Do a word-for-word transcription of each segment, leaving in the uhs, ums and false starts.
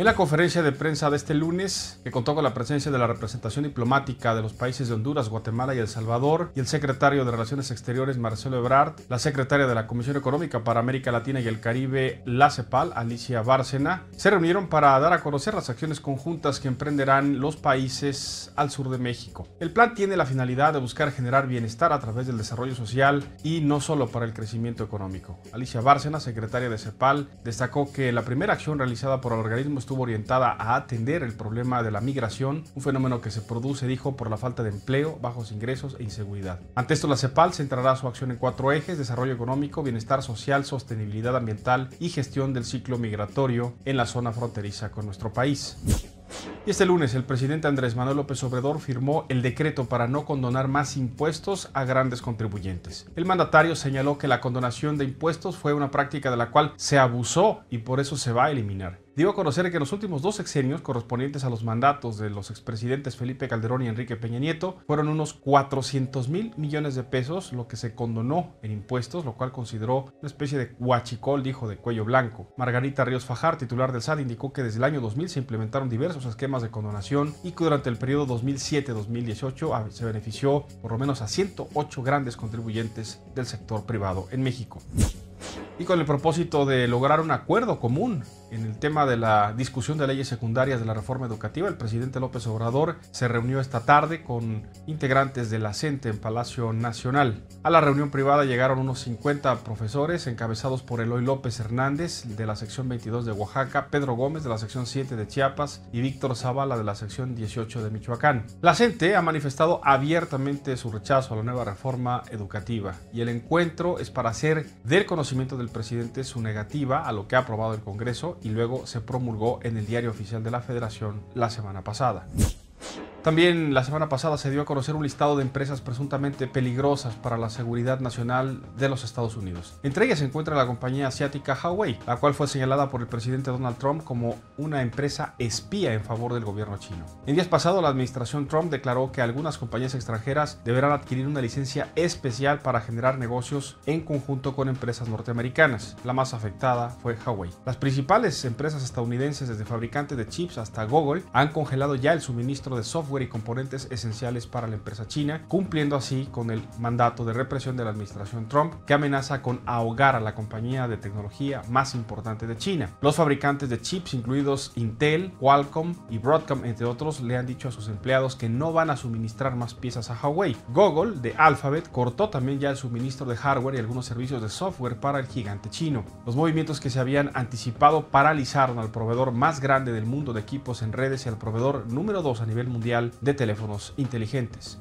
En la conferencia de prensa de este lunes, que contó con la presencia de la representación diplomática de los países de Honduras, Guatemala y El Salvador, y el secretario de Relaciones Exteriores, Marcelo Ebrard, la secretaria de la Comisión Económica para América Latina y el Caribe, la CEPAL, Alicia Bárcena, se reunieron para dar a conocer las acciones conjuntas que emprenderán los países al sur de México. El plan tiene la finalidad de buscar generar bienestar a través del desarrollo social y no solo para el crecimiento económico. Alicia Bárcena, secretaria de CEPAL, destacó que la primera acción realizada por el organismo estuvo orientada a atender el problema de la migración, un fenómeno que se produce, dijo, por la falta de empleo, bajos ingresos e inseguridad. Ante esto, la CEPAL centrará su acción en cuatro ejes: desarrollo económico, bienestar social, sostenibilidad ambiental y gestión del ciclo migratorio en la zona fronteriza con nuestro país. Y este lunes, el presidente Andrés Manuel López Obrador firmó el decreto para no condonar más impuestos a grandes contribuyentes. El mandatario señaló que la condonación de impuestos fue una práctica de la cual se abusó y por eso se va a eliminar. Dio a conocer que en los últimos dos sexenios, correspondientes a los mandatos de los expresidentes Felipe Calderón y Enrique Peña Nieto, fueron unos cuatrocientos mil millones de pesos lo que se condonó en impuestos, lo cual consideró una especie de huachicol, dijo, de cuello blanco. Margarita Ríos Fajar, titular del SAT, indicó que desde el año dos mil se implementaron diversos esquemas de condonación y que durante el periodo dos mil siete a dos mil dieciocho se benefició por lo menos a ciento ocho grandes contribuyentes del sector privado en México. Y con el propósito de lograr un acuerdo común en el tema de la discusión de leyes secundarias de la reforma educativa, el presidente López Obrador se reunió esta tarde con integrantes de la C N T E en Palacio Nacional. A la reunión privada llegaron unos cincuenta profesores encabezados por Eloy López Hernández de la sección veintidós de Oaxaca, Pedro Gómez de la sección siete de Chiapas y Víctor Zavala de la sección dieciocho de Michoacán. La C N T E ha manifestado abiertamente su rechazo a la nueva reforma educativa y el encuentro es para hacer del conocimiento del presidente su negativa a lo que ha aprobado el Congreso y luego se promulgó en el Diario Oficial de la Federación la semana pasada. También la semana pasada se dio a conocer un listado de empresas presuntamente peligrosas para la seguridad nacional de los Estados Unidos. Entre ellas se encuentra la compañía asiática Huawei, la cual fue señalada por el presidente Donald Trump como una empresa espía en favor del gobierno chino. En días pasados, la administración Trump declaró que algunas compañías extranjeras deberán adquirir una licencia especial para generar negocios en conjunto con empresas norteamericanas. La más afectada fue Huawei. Las principales empresas estadounidenses, desde fabricantes de chips hasta Google, han congelado ya el suministro de software y componentes esenciales para la empresa china, cumpliendo así con el mandato de represión de la administración Trump, que amenaza con ahogar a la compañía de tecnología más importante de China. Los fabricantes de chips, incluidos Intel, Qualcomm y Broadcom, entre otros, le han dicho a sus empleados que no van a suministrar más piezas a Huawei. Google, de Alphabet, cortó también ya el suministro de hardware y algunos servicios de software para el gigante chino. Los movimientos que se habían anticipado paralizaron al proveedor más grande del mundo de equipos en redes y al proveedor número dos a nivel mundial de teléfonos inteligentes.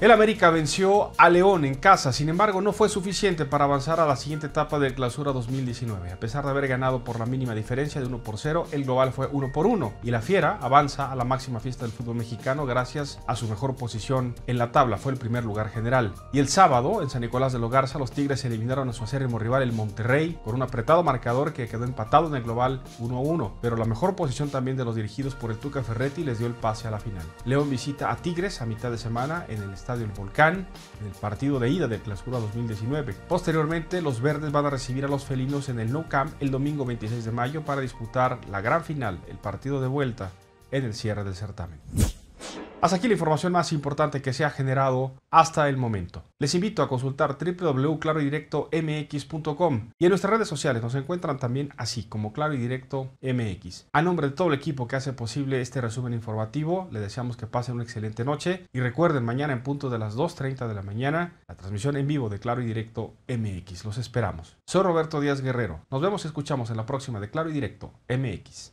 El América venció a León en casa, sin embargo no fue suficiente para avanzar a la siguiente etapa del Clausura dos mil diecinueve. A pesar de haber ganado por la mínima diferencia de uno por cero, el global fue uno por uno y la Fiera avanza a la máxima fiesta del fútbol mexicano gracias a su mejor posición en la tabla, fue el primer lugar general. Y el sábado, en San Nicolás de los Garza, los Tigres eliminaron a su acérrimo rival, el Monterrey, con un apretado marcador que quedó empatado en el global uno a uno, pero la mejor posición también de los dirigidos por el Tuca Ferretti les dio el pase a la final. León visita a Tigres a mitad de semana en el estadio del Volcán, en el partido de ida del Clausura dos mil diecinueve. Posteriormente, los verdes van a recibir a los felinos en el Nou Camp el domingo veintiséis de mayo para disputar la gran final, el partido de vuelta, en el cierre del certamen. Hasta aquí la información más importante que se ha generado hasta el momento. Les invito a consultar w w w punto claro y directo m x punto com y en nuestras redes sociales nos encuentran también así como Claro y Directo M X. A nombre de todo el equipo que hace posible este resumen informativo, les deseamos que pasen una excelente noche y recuerden, mañana en punto de las dos treinta de la mañana, la transmisión en vivo de Claro y Directo M X. Los esperamos. Soy Roberto Díaz Guerrero. Nos vemos y escuchamos en la próxima de Claro y Directo M X.